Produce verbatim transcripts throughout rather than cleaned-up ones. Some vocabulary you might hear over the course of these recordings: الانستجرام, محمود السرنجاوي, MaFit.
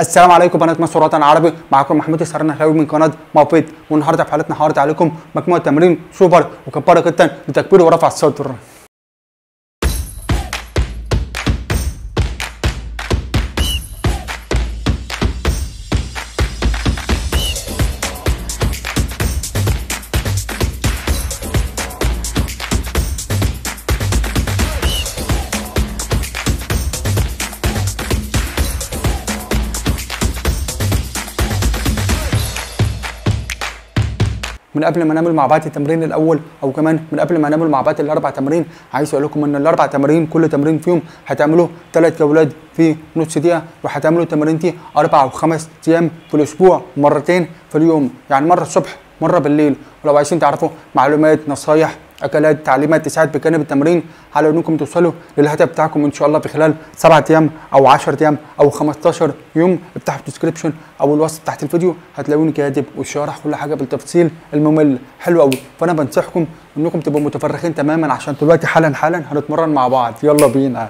السلام عليكم بنات مصر وطن عربي، معاكم محمود السرنجاوي من قناه مافيت. والنهارده في حلقتنا هعرض عليكم مجموعه تمارين سوبر وكباره جدا لتكبير ورفع الصدر. من قبل ما نعمل مع بعض التمرين الاول او كمان من قبل ما نعمل مع بعض الاربع تمارين، عايز اقول لكم ان الاربع تمارين كل تمرين فيهم هتعملوا ثلاث جولات في نص دقيقه، وهتعملوا التمارين دي اربع وخمس ايام في الاسبوع، مرتين في اليوم، يعني مره الصبح مره بالليل. ولو عايزين تعرفوا معلومات نصايح اكلات تعليمات تساعد بجانب التمرين على انكم توصلوا للهدف بتاعكم ان شاء الله في خلال سبعة ايام او عشرة ايام او خمستاشر يوم، افتحوا الديسكربشن او الوصف تحت الفيديو هتلاقوني كاتب وشارح كل حاجه بالتفصيل الممل حلو قوي. فانا بنصحكم انكم تبقوا متفرغين تماما عشان دلوقتي حالا حالا هنتمرن مع بعض، يلا بينا.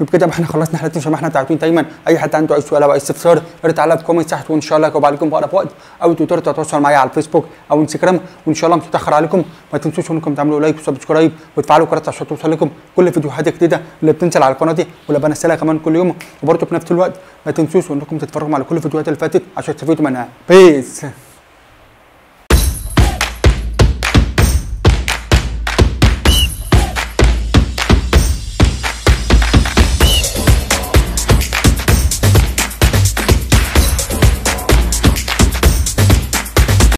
وبكده احنا خلصنا حلقتنا. شباب احنا تعبانين دايما، اي حد عنده اي سؤال او اي استفسار ارتعلها بكومنت تحت، وان شاء الله هجاوب عليكم بأقرب وقت، او تقدروا تتواصلوا معايا على الفيسبوك او انستجرام، وان شاء الله مش هتاخر عليكم. ما تنسوش انكم تعملوا لايك وسبسكرايب وتفعلوا الجرس عشان توصل لكم كل فيديوهات جديده اللي بتنزل على القناه دي واللي بنزلها كمان كل يوم. وبرده في نفس الوقت ما تنسوش انكم تتفرجوا على كل الفيديوهات اللي فاتت عشان تستفيدوا منها. بيس.